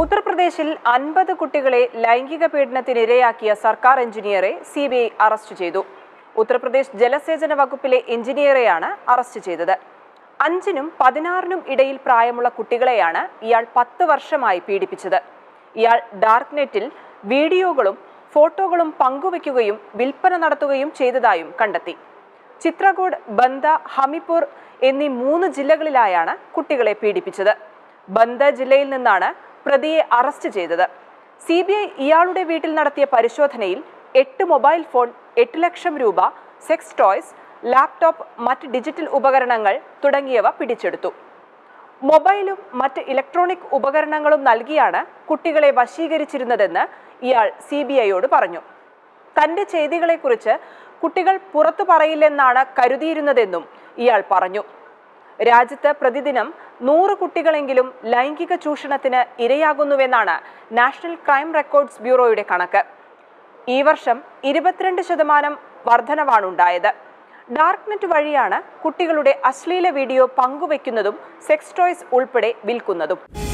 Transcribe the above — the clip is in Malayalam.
ഉത്തർപ്രദേശിൽ 50 കുട്ടികളെ ലൈംഗിക പീഡനത്തിനിരയാക്കിയ സർക്കാർ എഞ്ചിനീയറെ സിബിഐ അറസ്റ്റ് ചെയ്തു. ഉത്തർപ്രദേശ് ജലസേചന വകുപ്പിലെ എഞ്ചിനീയറെയാണ് അറസ്റ്റ് ചെയ്തത്. 5നും 16നും ഇടയിൽ പ്രായമുള്ള കുട്ടികളെയാണ് ഇയാൾ 10 വർഷമായി പീഡിപ്പിച്ചത്. ഇയാൾ ഡാർക്ക്നെറ്റിൽ വീഡിയോകളും ഫോട്ടോകളും പങ്കുവയ്ക്കുകയും വിൽപ്പന നടത്തുകയും ചെയ്തതായും കണ്ടെത്തി. ചിത്രകൂട്, ബന്ദ, ഹമിപൂർ എന്നീ 3 ജില്ലകളിലായാണ് കുട്ടികളെ പീഡിപ്പിച്ചത്. ബന്ദ ജില്ലയിൽ നിന്നാണ് പ്രതിയെ അറസ്റ്റ് ചെയ്തത്. സിബിഐ ഇയാളുടെ വീട്ടിൽ നടത്തിയ പരിശോധനയിൽ 8 മൊബൈൽ ഫോൺ, 8 ലക്ഷം രൂപ, സെക്സ് ടോയ്സ്, ലാപ്ടോപ്പ്, മറ്റ് ഡിജിറ്റൽ ഉപകരണങ്ങൾ തുടങ്ങിയവ പിടിച്ചെടുത്തു. മൊബൈലും മറ്റ് ഇലക്ട്രോണിക് ഉപകരണങ്ങളും നൽകിയാണ് കുട്ടികളെ വശീകരിച്ചിരുന്നതെന്ന് ഇയാൾ സിബിഐയോട് പറഞ്ഞു. തന്റെ ചെയ്തികളെക്കുറിച്ച് കുട്ടികൾ പുറത്തു പറയില്ലെന്നാണ് കരുതിയിരുന്നതെന്നും ഇയാൾ പറഞ്ഞു. രാജ്യത്ത് പ്രതിദിനം 100 കുട്ടികളെങ്കിലും ലൈംഗിക ചൂഷണത്തിന് ഇരയാകുന്നുവെന്നാണ് നാഷണൽ ക്രൈം റെക്കോർഡ്സ് ബ്യൂറോയുടെ കണക്ക്. ഈ വർഷം 22% വർധനവാണുണ്ടായത്. ഡാർക്ക്നെറ്റ് വഴിയാണ് കുട്ടികളുടെ അശ്ലീല വീഡിയോ പങ്കുവയ്ക്കുന്നതും സെക്സ് ടോയ്സ് ഉൾപ്പെടെ വിൽക്കുന്നതും.